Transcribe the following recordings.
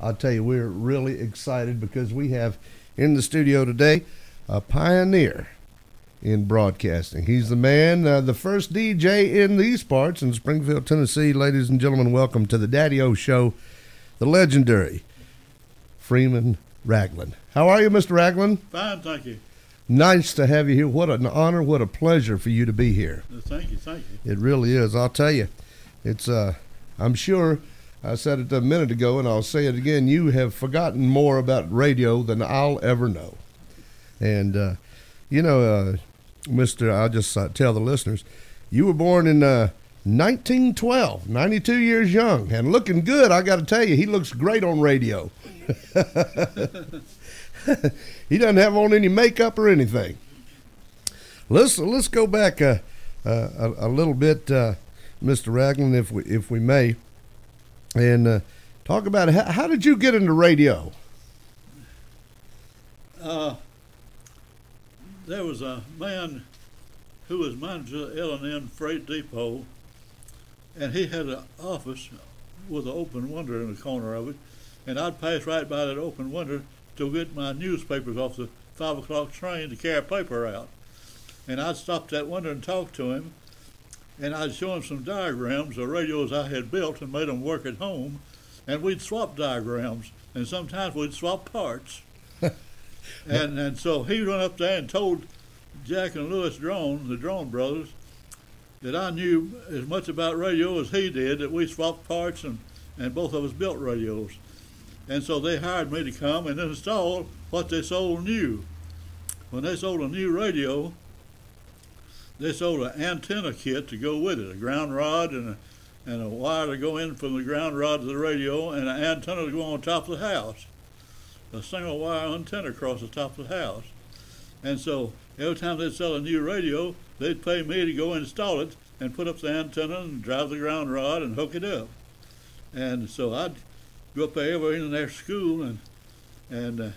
I'll tell you, we're really excited because we have in the studio today a pioneer in broadcasting. He's the man, the first DJ in these parts in Springfield, Tennessee. Ladies and gentlemen, welcome to the Daddy-O Show, the legendary Freeman Ragland. How are you, Mr. Ragland? Fine, thank you. Nice to have you here. What an honor, what a pleasure for you to be here. Thank you, thank you. It really is. I'll tell you, it's, I'm sure I said it a minute ago, and I'll say it again, you have forgotten more about radio than I'll ever know. And, you know, I'll just tell the listeners, you were born in 1912, 92 years young, and looking good, I got to tell you, he looks great on radio. He doesn't have on any makeup or anything. Let's go back a little bit, Mr. Ragland, if we may, and talk about how did you get into radio? There was a man who was manager of L&N Freight Depot, and he had an office with an open window in the corner of it, and I'd pass right by that open window to get my newspapers off the 5 o'clock train to carry paper out. And I'd stop that window and talk to him, and I'd show him some diagrams of radios I had built and made them work at home, and we'd swap diagrams, and sometimes we'd swap parts. and so he went up there and told Jack and Louis Drone, the Drone brothers, that I knew as much about radio as he did, that we swapped parts and both of us built radios. And so they hired me to come and install what they sold new. When they sold a new radio, they sold an antenna kit to go with it, a ground rod and a wire to go in from the ground rod to the radio, and an antenna to go on top of the house, a single wire antenna across the top of the house. And so every time they'd sell a new radio, they'd pay me to go install it and put up the antenna and drive the ground rod and hook it up. And so I'd go up there in their school and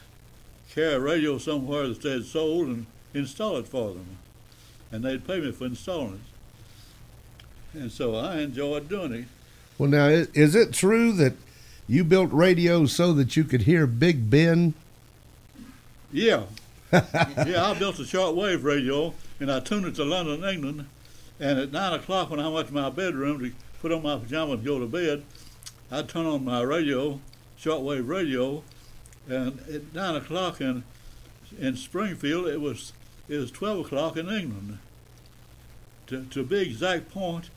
carry a radio somewhere that they had sold and install it for them. And they'd pay me for installing it. And so I enjoyed doing it. Well, now, is it true that you built radios so that you could hear Big Ben? Yeah. Yeah, I built a shortwave radio, and I tuned it to London, England. And at 9 o'clock when I went to my bedroom to put on my pajamas and go to bed, I'd turn on my radio, shortwave radio, and at 9 o'clock in Springfield, it was 12 o'clock in England. To be exact point,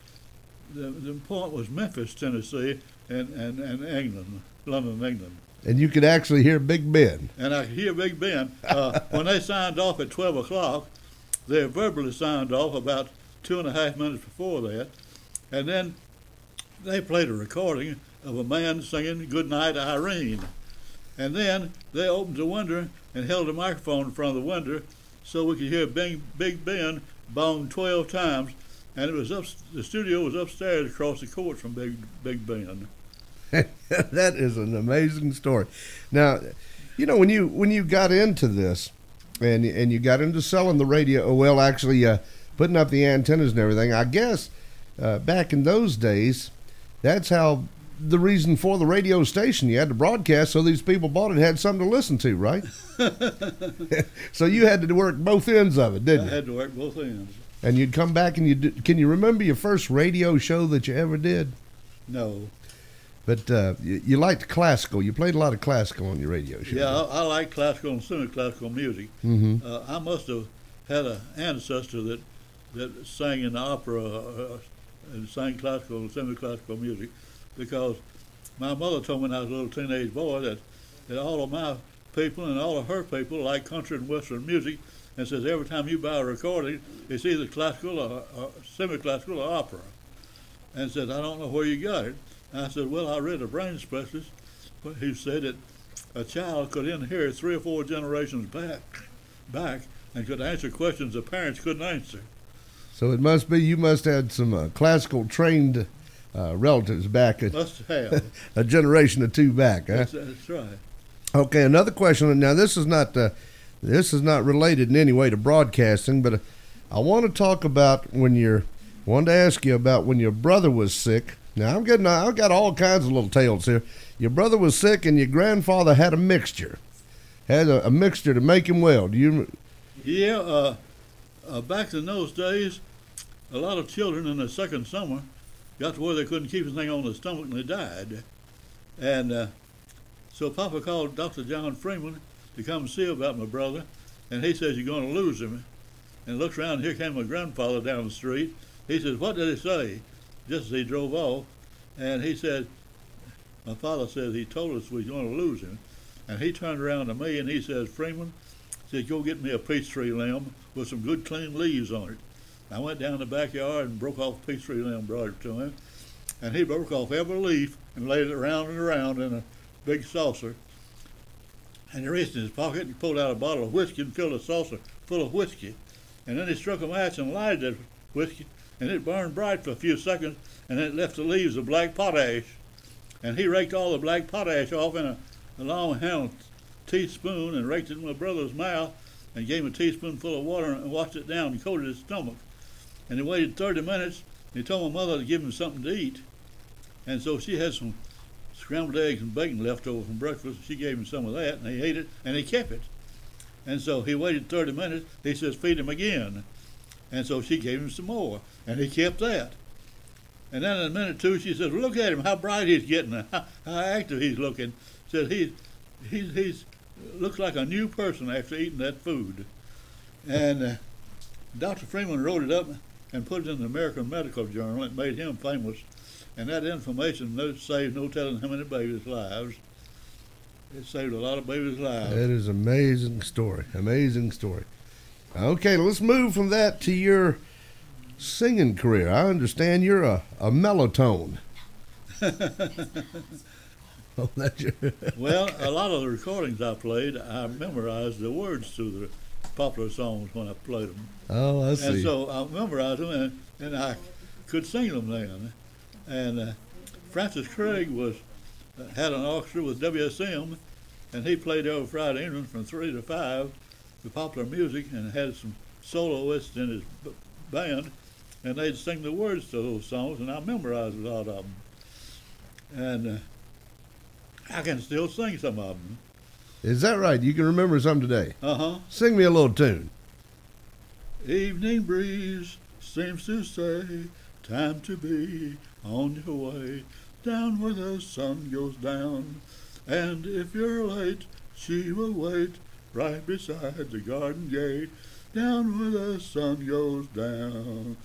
the point was Memphis, Tennessee, and England, London, England. And you could actually hear Big Ben. And I could hear Big Ben. When they signed off at 12 o'clock, they verbally signed off about 2.5 minutes before that, and then they played a recording of a man singing Goodnight Irene. And then they opened the window and held a microphone in front of the window so we could hear Big Ben bong 12 times. And it was the studio was upstairs across the court from Big Ben. That is an amazing story. Now, you know, when you got into this and you got into selling the radio, well, actually putting up the antennas and everything, I guess back in those days, that's how the reason for the radio station, you had to broadcast so these people bought it had something to listen to, right? So you had to work both ends of it, didn't you? I had to work both ends. And you'd come back and can you remember your first radio show that you ever did? No. But you liked classical. You played a lot of classical on your radio show. Yeah, I like classical and semi-classical music. Mm-hmm. I must have had an ancestor that sang in the opera and sang classical and semi-classical music, because my mother told me when I was a little teenage boy that all of my people and all of her people like country and western music, and says every time you buy a recording, it's either classical or semi-classical or opera. And says, I don't know where you got it. And I said, well, I read a brain specialist who said that a child could inherit 3 or 4 generations back and could answer questions the parents couldn't answer. So it must be you must have some classical trained relatives back. Must have. A generation or 2 back. Huh? That's right. Okay, another question. Now, this is not related in any way to broadcasting, but I want to talk about when your brother was sick Now, I'm getting, I've got all kinds of little tales here. Your brother was sick, and your grandfather had a mixture. Had a mixture to make him well. Do you? Yeah, back in those days, a lot of children in the second summer got to where they couldn't keep anything on their stomach, and they died. And so Papa called Dr. John Freeman to come see about my brother, and he says, "You're going to lose him." And looks around, and here came my grandfather down the street. He says, "What did he say?" Just as he drove off, and he said, my father says, "He told us we were going to lose him." And he turned around to me and he says, "Freeman," he said, "go get me a peach tree limb with some good clean leaves on it." And I went down the backyard and broke off a peach tree limb, brought it to him. And he broke off every leaf and laid it around and around in a big saucer. And he reached in his pocket and pulled out a bottle of whiskey and filled a saucer full of whiskey. And then he struck a match and lighted that whiskey, and it burned bright for a few seconds, and it left the leaves of black potash. And he raked all the black potash off in a long-handled teaspoon and raked it in my brother's mouth and gave him a teaspoonful of water and washed it down and coated his stomach. And he waited 30 minutes. He told my mother to give him something to eat. And so she had some scrambled eggs and bacon left over from breakfast. She gave him some of that, and he ate it, and he kept it. And so he waited 30 minutes. He says, "Feed him again." And so she gave him some more, and he kept that. And then in a minute or two, she says, "Look at him, how bright he's getting, how active he's looking." Said he's looks like a new person after eating that food. And Dr. Freeman wrote it up and put it in the American Medical Journal. It made him famous. And that information saved no telling how many babies' lives. It saved a lot of babies' lives. That is an amazing story, amazing story. Okay, let's move from that to your singing career. I understand you're a melotone. Oh, that's your well, a lot of the recordings I played, I memorized the words to the popular songs when I played them. Oh, I see. And so I memorized them, and I could sing them then. And Francis Craig was had an orchestra with WSM, and he played every Friday evening from 3 to 5 the popular music and had some soloists in his band, and they'd sing the words to those songs, and I memorized a lot of them. And I can still sing some of them. Is that right? You can remember some today? Uh-huh. Sing me a little tune. Evening breeze seems to say, time to be on your way, down where the sun goes down. And if you're late, she will wait, right beside the garden gate, down where the sun goes down.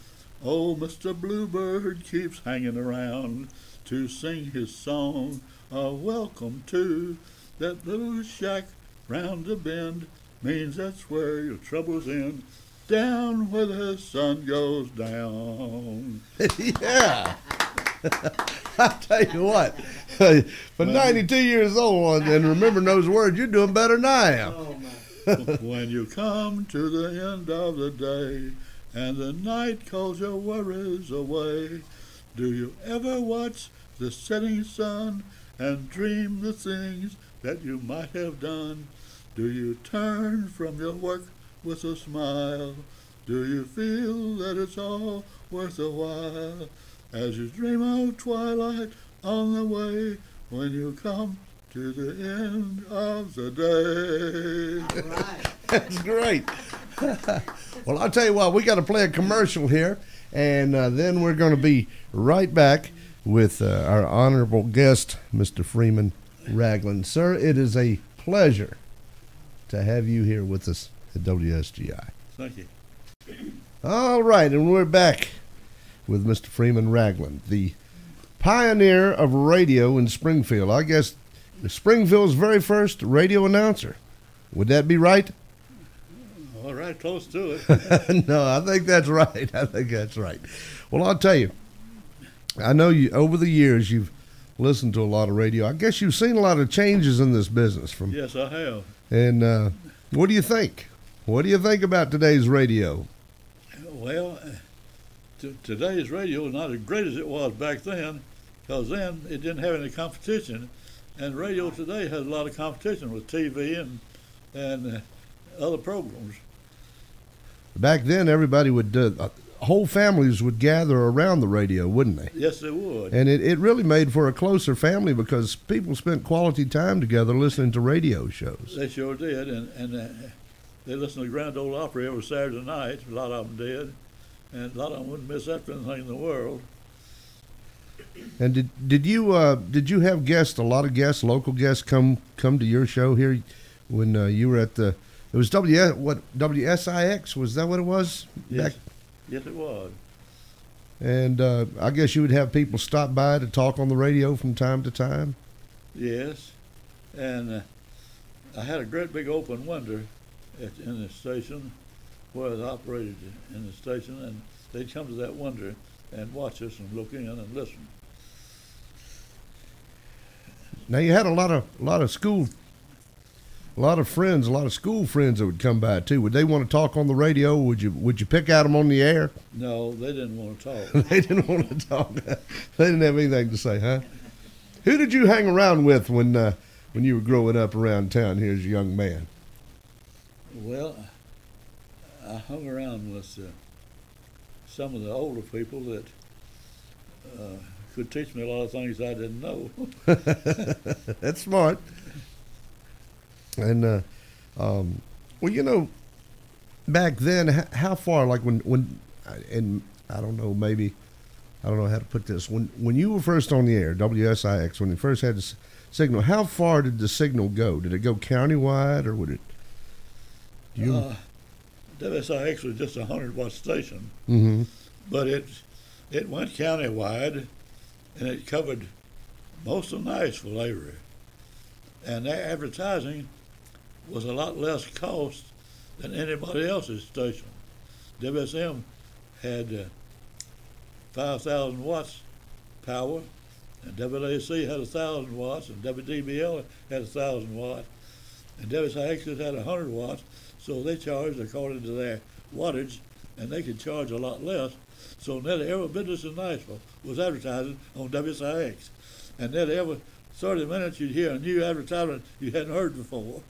Oh, Mr. Bluebird keeps hanging around to sing his song of welcome to that little shack round the bend, means that's where your trouble's end, down where the sun goes down. Yeah. I tell you what, for 92 years old and remembering those words, you're doing better than I am. Oh, when you come to the end of the day and the night calls your worries away, do you ever watch the setting sun and dream the things that you might have done? Do you turn from your work with a smile? Do you feel that it's all worth a while as you dream of twilight on the way when you come to the end of the day? All right. That's great. Well, I'll tell you what, we got to play a commercial here, and then we're going to be right back with our honorable guest, Mr. Freeman Ragland. Sir, it is a pleasure to have you here with us at WSGI. Thank you. All right, and we're back with Mr. Freeman Ragland, the pioneer of radio in Springfield. I guess Springfield's very first radio announcer. Would that be right? All right, close to it. No, I think that's right. I think that's right. Well, I'll tell you, I know you over the years you've listened to a lot of radio. I guess you've seen a lot of changes in this business. From yes, I have. And what do you think? What do you think about today's radio? Well, today's radio is not as great as it was back then, because then it didn't have any competition. And radio today has a lot of competition with TV and other programs. Back then, everybody would do whole families would gather around the radio, wouldn't they? Yes, they would. And it really made for a closer family because people spent quality time together listening to radio shows. They sure did. And they listened to Grand Ole Opry every Saturday night. A lot of them did. And a lot of them wouldn't miss that for anything in the world. And did you have guests, a lot of guests, local guests come to your show here when you were at the, it was WSIX, was that what it was? Yes, yes it was. And I guess you would have people stop by to talk on the radio from time to time? Yes, and I had a great big open window in the station where it operated in the station, and they'd come to that window and watch us and look in and listen. Now you had a lot of school friends that would come by too. Would they want to talk on the radio? Would you pick out them on the air? No, they didn't want to talk. They didn't want to talk. They didn't have anything to say, huh? Who did you hang around with when you were growing up around town here as a young man? Well, I hung around with some of the older people that could teach me a lot of things I didn't know. That's smart. And, well, you know, back then, how far, like when, and I don't know, maybe, I don't know how to put this. When you were first on the air, WSIX, when you first had the signal, how far did the signal go? Did it go countywide or would it? WSIX was just a 100-watt station, mm-hmm. But it went countywide, and it covered most of Nashville area. And their advertising was a lot less cost than anybody else's station. WSM had 5,000 watts power, and WLAC had 1,000 watts, and WDBL had 1,000 watts, and WSIX had 100 watts. So they charged according to their wattage, and they could charge a lot less. So nearly every business in Nashville was advertising on WSIX. And nearly every 30 minutes you'd hear a new advertisement you hadn't heard before.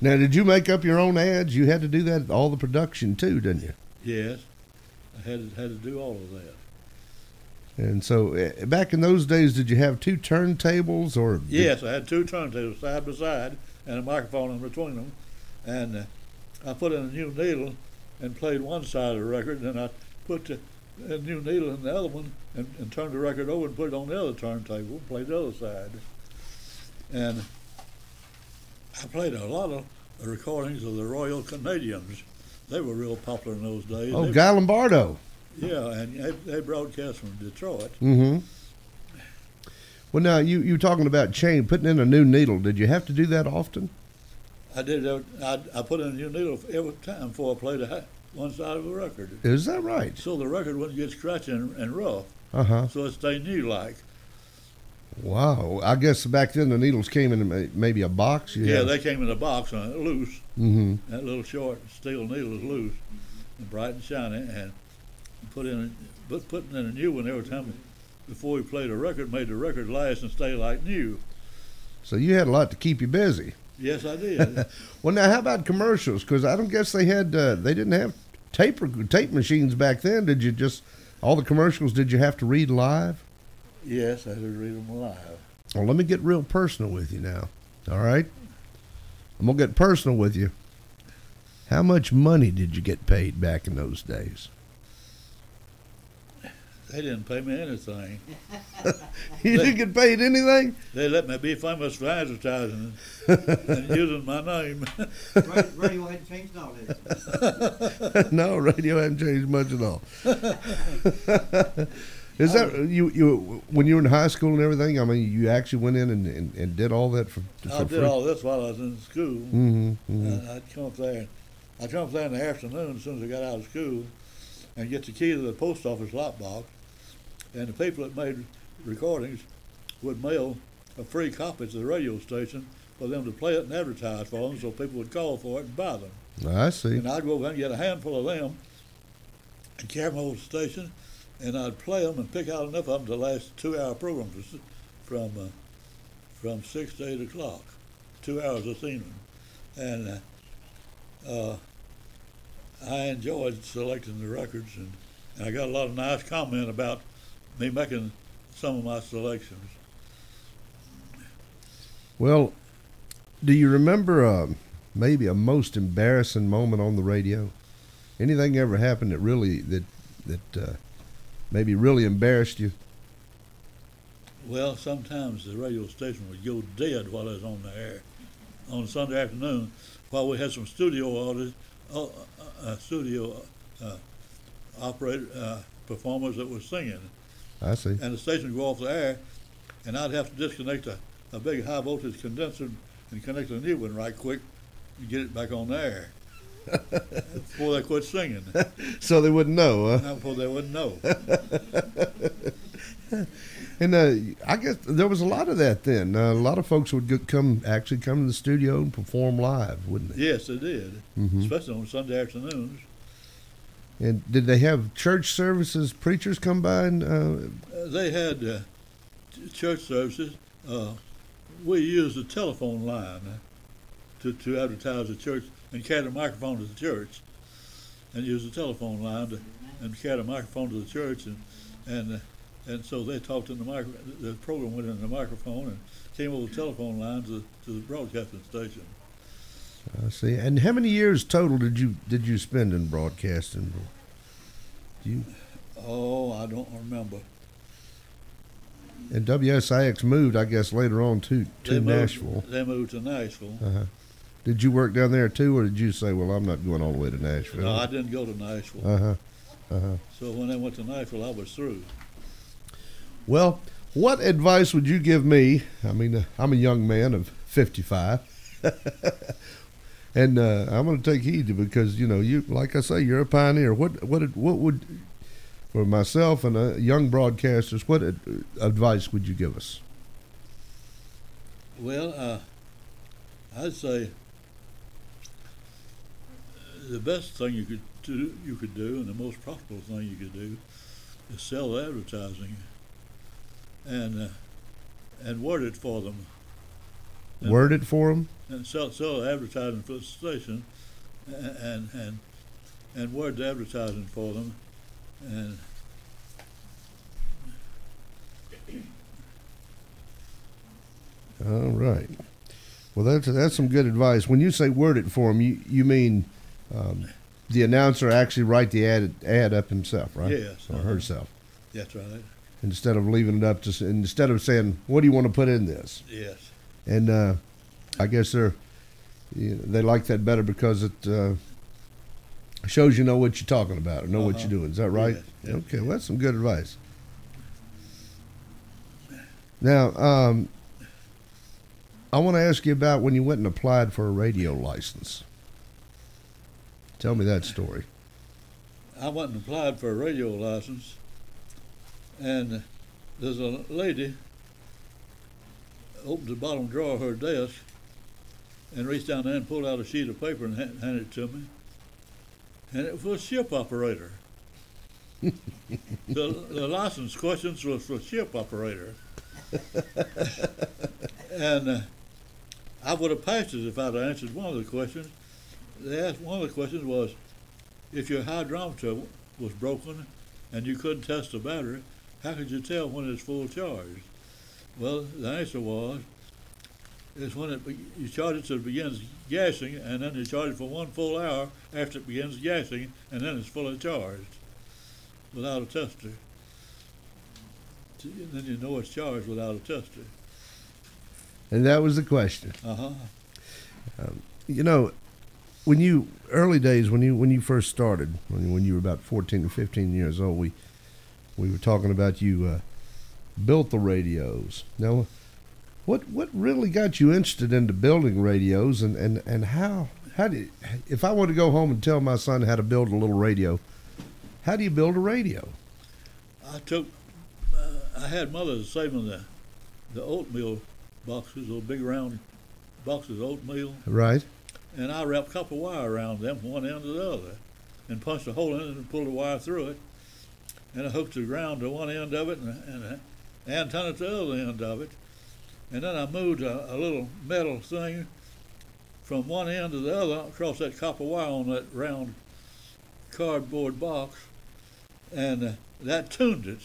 Now, did you make up your own ads? You had to do that, all the production too, didn't you? Yes, I had to do all of that. And so back in those days, did you have two turntables? Or? Yes, I had two turntables side by side and a microphone in between them. And I put in a new needle and played one side of the record, and I put a new needle in the other one and turned the record over and put it on the other turntable and played the other side. And I played a lot of recordings of the Royal Canadians. They were real popular in those days. Oh, Guy Lombardo. Yeah, and they broadcast from Detroit. Mm-hmm. Well, now, you were talking about putting in a new needle. Did you have to do that often? I did. I put in a new needle every time before I played one side of a record. Is that right? So the record wouldn't get scratchy and rough. Uh-huh. So it stayed new like. Wow. I guess back then the needles came in maybe a box? Yeah, they came in a box and loose. Mm-hmm. That little short steel needle is loose and bright and shiny. And putting in a new one every time before you played a record made the record last and stay like new. So you had a lot to keep you busy. Yes, I did. Well, now how about commercials? Because I don't guess they had they didn't have tape machines back then. Did you just all the commercials? Did you have to read live? Yes, I had to read them live. Well, let me get real personal with you now. All right, I'm gonna get personal with you. How much money did you get paid back in those days? They didn't pay me anything. You didn't get paid anything? They let me be famous for advertising and using my name. Radio hadn't changed all this. No, radio hadn't changed much at all. Is that you? When you were in high school and everything, I mean, you actually went in and did all that for free? I did all this while I was in school. Mm-hmm, mm-hmm. I'd come up there in the afternoon as soon as I got out of school, and get the key to the post office lock box, and the people that made recordings would mail a free copy to the radio station for them to play it and advertise for them, so people would call for it and buy them. I see. And I'd go over and get a handful of them and carry them over to the station, and I'd play them and pick out enough of them to last a 2-hour program from 6 to 8 o'clock, 2 hours this evening. And I enjoyed selecting the records, and I got a lot of nice comment about me making some of my selections. Well, do you remember maybe a most embarrassing moment on the radio? Anything ever happened that really that maybe really embarrassed you? Well, sometimes the radio station would go dead while I was on the air. On Sunday afternoon, while we had some studio performers that were singing. I see. And the station would go off the air, and I'd have to disconnect a big high voltage condenser and connect a new one right quick and get it back on the air before they quit singing. So they wouldn't know, huh? Before they wouldn't know. And I guess there was a lot of that then. A lot of folks would come to the studio and perform live, wouldn't they? Yes, they did, mm-hmm. Especially on Sunday afternoons. And did they have church services, preachers come by? And, they had church services. We used the telephone line to advertise the church and carry the microphone to the church, and use the telephone line and carry the microphone to the church, and so they talked in the microphone. The program went in the microphone and came over the telephone line to the broadcasting station. I see. And how many years total did you spend in broadcasting? Oh, I don't remember. And WSIX moved, I guess, later on to Nashville. They moved to Nashville. Uh-huh. Did you work down there too, or did you say, "Well, I'm not going all the way to Nashville"? No, I didn't go to Nashville. Uh-huh. Uh-huh. So when I went to Nashville, I was through. Well, what advice would you give me? I mean, I'm a young man of 55, and I'm going to take heed because, you know, you, like I say, you're a pioneer. What would, for myself and young broadcasters, what advice would you give us? Well, I'd say the best thing you could do, and the most profitable thing you could do, is sell advertising and word it for them. And word it for them. And sell advertising for the station, and word the advertising for them. And all right. Well, that's some good advice. When you say word it for them, you mean the announcer actually write the ad up himself, right? Yes. Or herself. That's right. Instead of leaving it up to, instead of saying, "What do you want to put in this?" Yes. And I guess they like that better because it shows you know what you're talking about, or know what you're doing. Is that right? Yes. Okay, yes. Well, that's some good advice. Now, I want to ask you about when you went and applied for a radio license. Tell me that story. I went and applied for a radio license, and there's a lady opened the bottom drawer of her desk and reached down there and pulled out a sheet of paper and handed it to me. And it was a ship operator. The license questions was for ship operator. And I would have passed it if I'd answered one of the questions. They asked, one of the questions was, if your hydrometer was broken and you couldn't test the battery, how could you tell when it's full charged? Well, the answer was, it's when you charge it so it begins gassing, and then you charge it for one full hour after it begins gassing, and then it's fully charged without a tester. And then you know it's charged without a tester. And that was the question. Uh-huh. You know, when you, early days, when you first started, when you were about 14 or 15 years old, we were talking about you built the radios. Now, what really got you interested into building radios, and how do you, if I want to go home and tell my son how to build a little radio, how do you build a radio? I had mothers saving the oatmeal boxes, those big round boxes of oatmeal. Right. And I wrapped copper wire around them, one end to the other, and punched a hole in it and pulled the wire through it, and I hooked the ground to one end of it and an antenna to the other end of it. And then I moved a little metal thing from one end to the other across that copper wire on that round cardboard box, and that tuned it.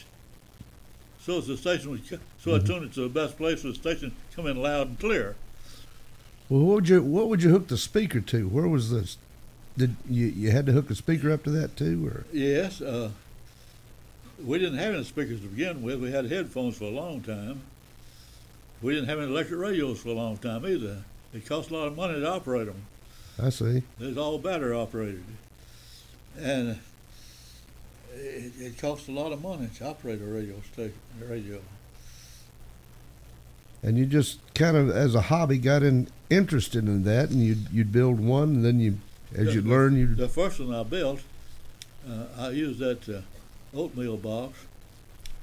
So as the station was, I tuned it to the best place for the station to come in loud and clear. Well, what would you hook the speaker to? Where was this? Did you had to hook a speaker up to that too, or? Yes, we didn't have any speakers to begin with. We had headphones for a long time. We didn't have any electric radios for a long time either. It cost a lot of money to operate them. I see. It was all battery operated, and it cost a lot of money to operate a radio station. And you just kind of, as a hobby, got interested in that, and you'd build one, and then you, as you learn, you. The first one I built, I used that oatmeal box,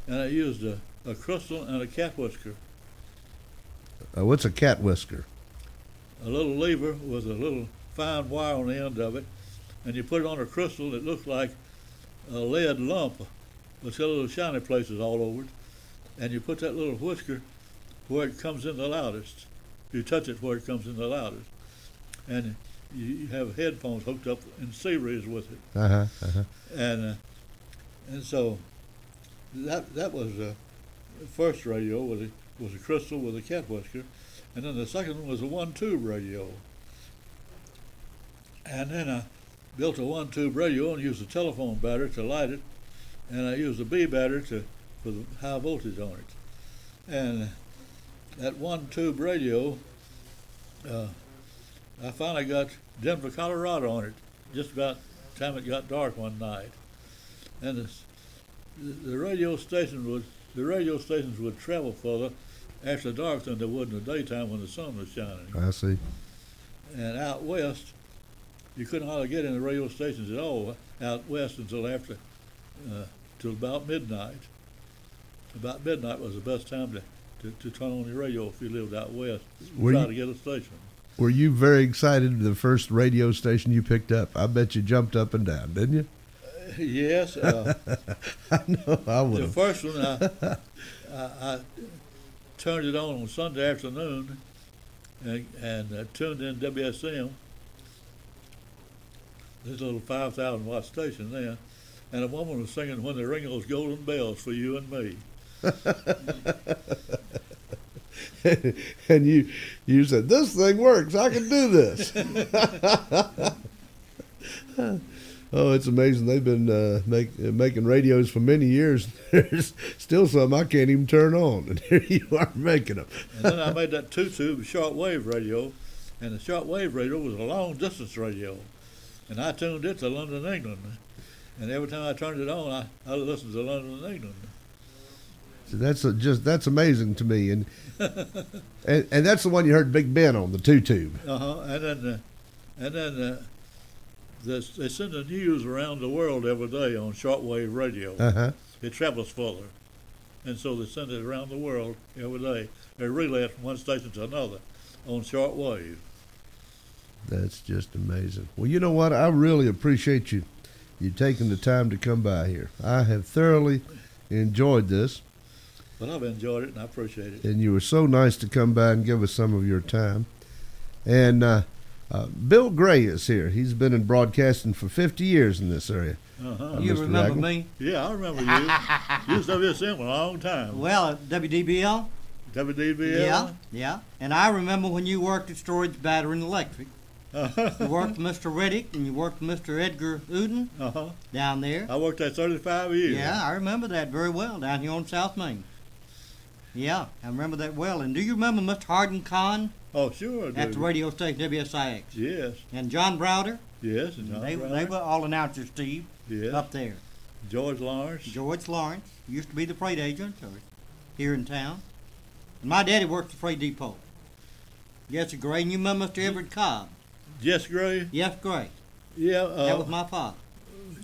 and I used a crystal and a cat whisker. What's a cat whisker? A little lever with a little fine wire on the end of it, and you put it on a crystal. It looks like a lead lump, with little shiny places all over it, and you put that little whisker where it comes in the loudest. You touch it where it comes in the loudest, and you have headphones hooked up in series with it. And so that was the first radio was a crystal with a cat whisker, and then the second one was a one-tube radio. And then I built a one-tube radio and used a telephone battery to light it, and I used a B battery for the high voltage on it. And that one-tube radio, I finally got Denver, Colorado on it, just about the time it got dark one night. And the radio stations would travel further after dark than they would in the daytime when the sun was shining. I see. And out west, you couldn't hardly get in the radio stations at all out west until after, till about midnight. About midnight was the best time to turn on your radio if you lived out west and try to get a station. Were you very excited the first radio station you picked up? I bet you jumped up and down, didn't you? Yes. I know I would. The first one, I turned it on Sunday afternoon and tuned in WSM, this little 5,000 watt station there, and a woman was singing "When They Ring Those Golden Bells for You and Me." And you said, "This thing works. I can do this." Oh, it's amazing. They've been making radios for many years. There's still some I can't even turn on, and here you are making them. And then I made that two-tube shortwave radio, and the shortwave radio was a long-distance radio, and I tuned it to London, England. And every time I turned it on, I listened to London, England. So that's amazing to me, and that's the one you heard Big Ben on, the two-tube. They send the news around the world every day on shortwave radio. It travels further, and so they send it around the world every day. They relay it from one station to another on shortwave. That's just amazing. Well, you know what? I really appreciate you taking the time to come by here. I have thoroughly enjoyed this. But I've enjoyed it, and I appreciate it. And you were so nice to come by and give us some of your time. And Bill Gray is here. He's been in broadcasting for 50 years in this area. You Mr. remember Ragland. Me? Yeah, I remember you. You was WSM for a long time. Well, WDBL. WDBL? Yeah. And I remember when you worked at Storage Battery and Electric. You worked with Mr. Reddick, and you worked with Mr. Edgar Uden down there. I worked there 35 years. Yeah, I remember that very well, down here on South Main. Yeah, I remember that well. And do you remember Mr. Hardin-Kahn? Oh, sure I do. At the radio station WSIX. Yes. And John Browder. Yes, and John Browder. They were all announcers, Steve, yes. Up there. George Lawrence. George Lawrence. Used to be the freight agent here in town. And my daddy worked at the Freight Depot. Jess Gray. And you remember Mr. Everett Cobb? Jess Gray? Yes, Gray. Yeah. That was my father.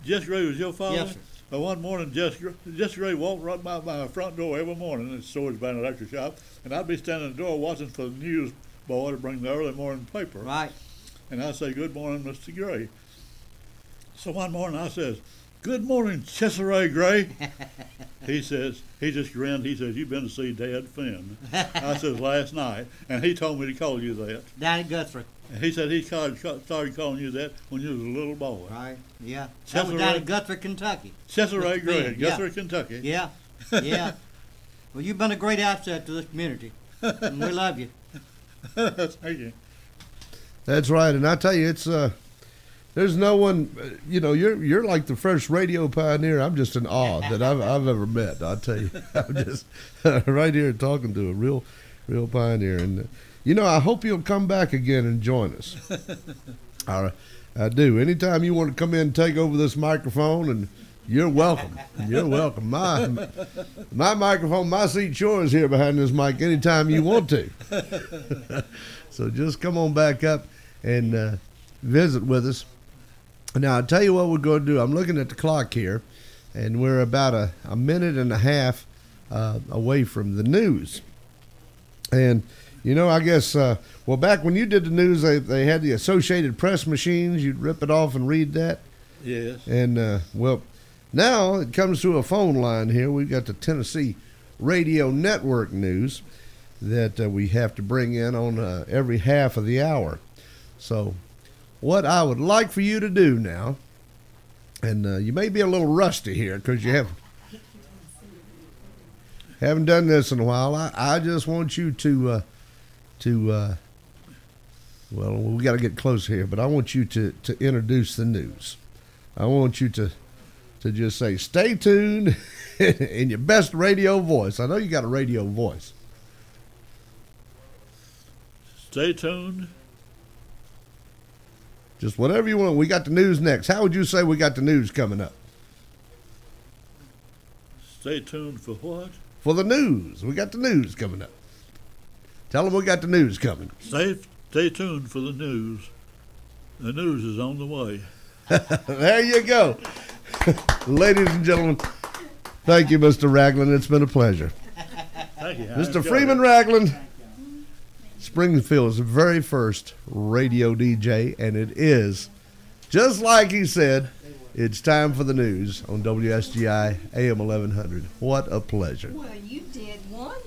Jess Gray was your father? Yes, sir. But one morning, Jess Gray walked right by my front door every morning at the Storage Battery and Electric shop, and I'd be standing at the door watching for the news boy to bring the early morning paper. Right. And I'd say, "Good morning, Mr. Gray." So one morning I says, "Good morning, Jess Gray." He says, he just grinned. He says, "You've been to see Dad Finn." I says, "Last night, and he told me to call you that." Danny Guthrie. He said he started calling you that when you was a little boy. Right. Yeah. That was down in Guthrie, Kentucky. Cesare Gray, Guthrie, Kentucky. Yeah. Yeah. Well, you've been a great asset to this community, and we love you. Thank you. That's right, and I tell you, it's there's no one, you know, you're like the first radio pioneer. I'm just in awe that I've ever met. I tell you, I'm just right here talking to a real pioneer, and you know, I hope you'll come back again and join us. All right, I do. Anytime you want to come in and take over this microphone, and you're welcome. You're welcome. My microphone, my seat's yours here behind this mic anytime you want to. So just come on back up and visit with us. Now, I'll tell you what we're going to do. I'm looking at the clock here, and we're about a minute and a half away from the news. And, you know, I guess, well, back when you did the news, they had the Associated Press machines. You'd rip it off and read that. Yes. And, well, now it comes through a phone line here. We've got the Tennessee Radio Network news that we have to bring in on every half of the hour. So what I would like for you to do now, and you may be a little rusty here because you haven't done this in a while. I just want you to well, we got to get close here, but I want you to introduce the news. I want you to just say, "Stay tuned," in your best radio voice. I know you got a radio voice. Stay tuned. Just whatever you want. We got the news next. How would you say we got the news coming up? Stay tuned for what? For the news. We got the news coming up. Tell them we got the news coming. Stay tuned for the news. The news is on the way. There you go. Ladies and gentlemen, thank you, Mr. Ragland. It's been a pleasure. Thank you. Mr. Freeman Ragland, Springfield's very first radio DJ, and it is, just like he said, it's time for the news on WSGI AM 1100. What a pleasure. Well, you did one.